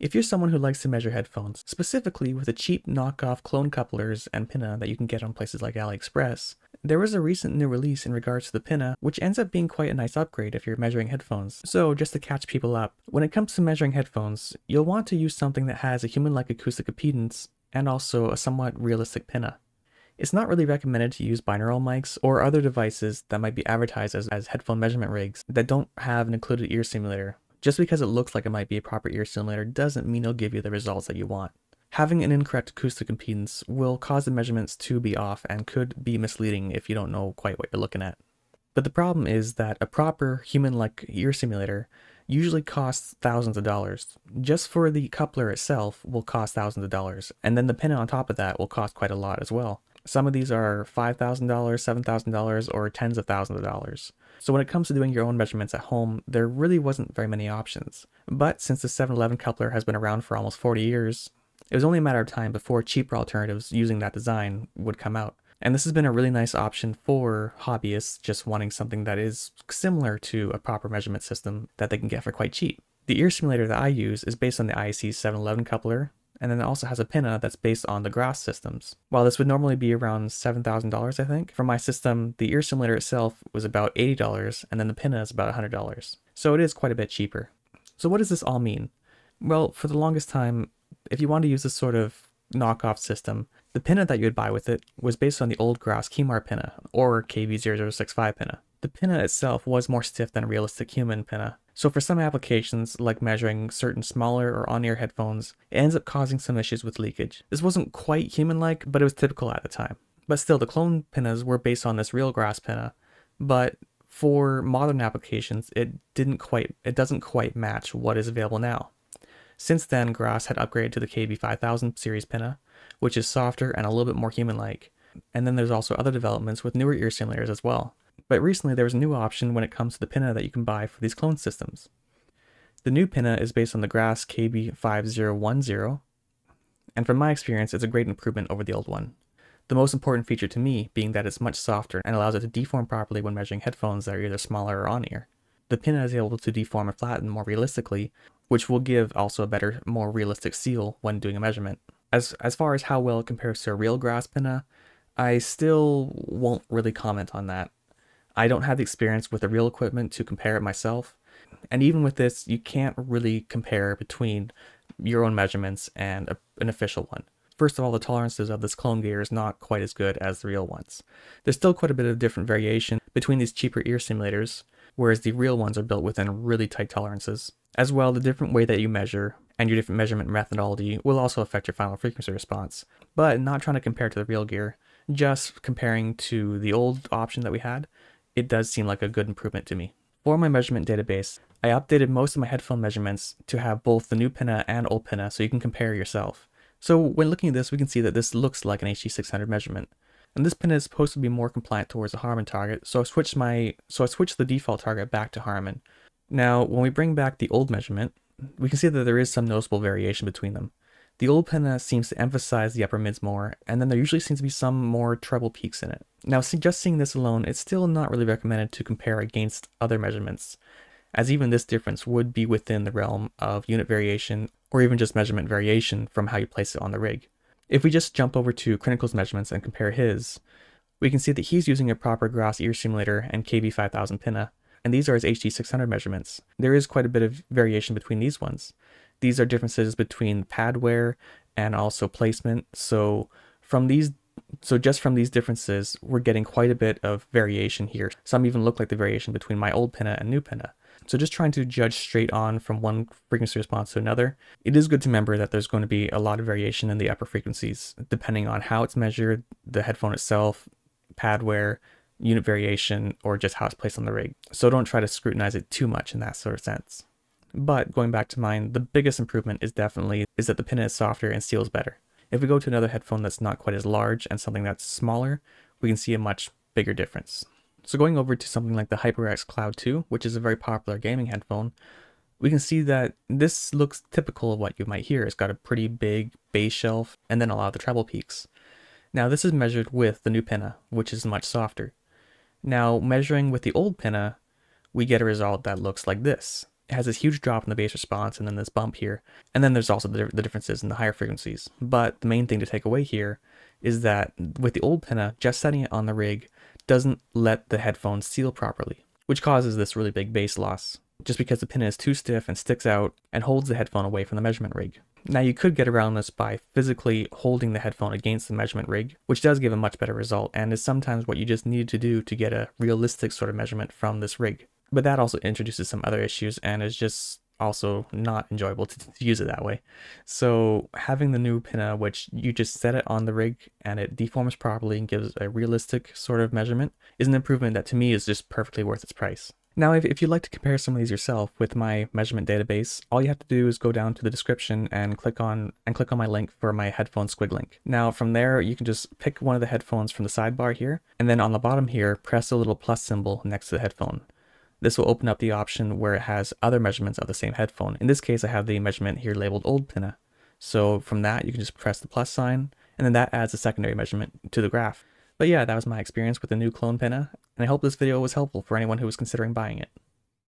If you're someone who likes to measure headphones, specifically with the cheap knockoff clone couplers and pinna that you can get on places like AliExpress, there was a recent new release in regards to the pinna, which ends up being quite a nice upgrade if you're measuring headphones. So just to catch people up, when it comes to measuring headphones, you'll want to use something that has a human-like acoustic impedance and also a somewhat realistic pinna. It's not really recommended to use binaural mics or other devices that might be advertised as headphone measurement rigs that don't have an included ear simulator. Just because it looks like it might be a proper ear simulator doesn't mean it'll give you the results that you want. Having an incorrect acoustic impedance will cause the measurements to be off and could be misleading if you don't know quite what you're looking at. But the problem is that a proper human-like ear simulator usually costs thousands of dollars. Just for the coupler itself will cost thousands of dollars, and then the pinna on top of that will cost quite a lot as well. Some of these are $5,000, $7,000, or tens of thousands of dollars. So when it comes to doing your own measurements at home, there really wasn't very many options. But since the 711 coupler has been around for almost 40 years, it was only a matter of time before cheaper alternatives using that design would come out. And this has been a really nice option for hobbyists just wanting something that is similar to a proper measurement system that they can get for quite cheap. The ear simulator that I use is based on the IEC 711 coupler, and then it also has a pinna that's based on the GRAS systems. While this would normally be around $7,000, I think, for my system, the ear simulator itself was about $80, and then the pinna is about $100. So it is quite a bit cheaper. So what does this all mean? Well, for the longest time, if you wanted to use this sort of knockoff system, the pinna that you would buy with it was based on the old GRAS Keymar pinna, or KB0065 pinna. The pinna itself was more stiff than a realistic human pinna. So for some applications, like measuring certain smaller or on-ear headphones, it ends up causing some issues with leakage. This wasn't quite human-like, but it was typical at the time. But still, the clone pinnas were based on this real GRAS pinna, but for modern applications, it doesn't quite match what is available now. Since then, GRAS had upgraded to the KB5000 series pinna, which is softer and a little bit more human-like. And then there's also other developments with newer ear simulators as well. But recently there was a new option when it comes to the pinna that you can buy for these clone systems. The new pinna is based on the GRAS KB5010, and from my experience it's a great improvement over the old one. The most important feature to me being that it's much softer and allows it to deform properly when measuring headphones that are either smaller or on-ear. The pinna is able to deform and flatten more realistically, which will give also a better, more realistic seal when doing a measurement. As far as how well it compares to a real GRAS pinna, I still won't really comment on that. I don't have the experience with the real equipment to compare it myself, and even with this, you can't really compare between your own measurements and an official one. First of all, the tolerances of this clone gear is not quite as good as the real ones. There's still quite a bit of different variation between these cheaper ear simulators, whereas the real ones are built within really tight tolerances. As well, the different way that you measure and your different measurement methodology will also affect your final frequency response, but not trying to compare to the real gear, just comparing to the old option that we had. It does seem like a good improvement to me. For my measurement database, I updated most of my headphone measurements to have both the new pinna and old pinna so you can compare yourself. So when looking at this, we can see that this looks like an HD600 measurement. And this pinna is supposed to be more compliant towards the Harman target, so I switched the default target back to Harman. Now, when we bring back the old measurement, we can see that there is some noticeable variation between them. The old pinna seems to emphasize the upper mids more, and then there usually seems to be some more treble peaks in it. Now, just seeing this alone, it's still not really recommended to compare against other measurements, as even this difference would be within the realm of unit variation, or even just measurement variation from how you place it on the rig. If we just jump over to Crinical's measurements and compare his, we can see that he's using a proper GRAS ear simulator and KB5000 pinna, and these are his HD600 measurements. There is quite a bit of variation between these ones. These are differences between pad wear and also placement. So just from these differences, we're getting quite a bit of variation here. Some even look like the variation between my old pinna and new pinna. So just trying to judge straight on from one frequency response to another, it is good to remember that there's going to be a lot of variation in the upper frequencies, depending on how it's measured, the headphone itself, pad wear, unit variation, or just how it's placed on the rig. So don't try to scrutinize it too much in that sort of sense. But going back to mine, the biggest improvement is that the pinna is softer and seals better. If we go to another headphone that's not quite as large and something that's smaller, we can see a much bigger difference. So going over to something like the HyperX Cloud 2, which is a very popular gaming headphone, we can see that this looks typical of what you might hear. It's got a pretty big bass shelf and then a lot of the treble peaks. Now this is measured with the new pinna, which is much softer. Now measuring with the old pinna, we get a result that looks like this. it has this huge drop in the bass response and then this bump here. And then there's also the differences in the higher frequencies. But the main thing to take away here is that with the old Pinna, just setting it on the rig doesn't let the headphones seal properly, which causes this really big bass loss, just because the Pinna is too stiff and sticks out and holds the headphone away from the measurement rig. Now you could get around this by physically holding the headphone against the measurement rig, which does give a much better result and is sometimes what you just need to do to get a realistic sort of measurement from this rig. But that also introduces some other issues and is just also not enjoyable to use it that way. So having the new Pinna, which you just set it on the rig and it deforms properly and gives a realistic sort of measurement, is an improvement that to me is just perfectly worth its price. Now, if you'd like to compare some of these yourself with my measurement database, all you have to do is go down to the description and click on my link for my headphone squig link. Now, from there, you can just pick one of the headphones from the sidebar here, and then on the bottom here, press the little plus symbol next to the headphone. This will open up the option where it has other measurements of the same headphone. In this case, I have the measurement here labeled old Pinna. So from that, you can just press the plus sign, and then that adds a secondary measurement to the graph. But yeah, that was my experience with the new clone Pinna, and I hope this video was helpful for anyone who was considering buying it.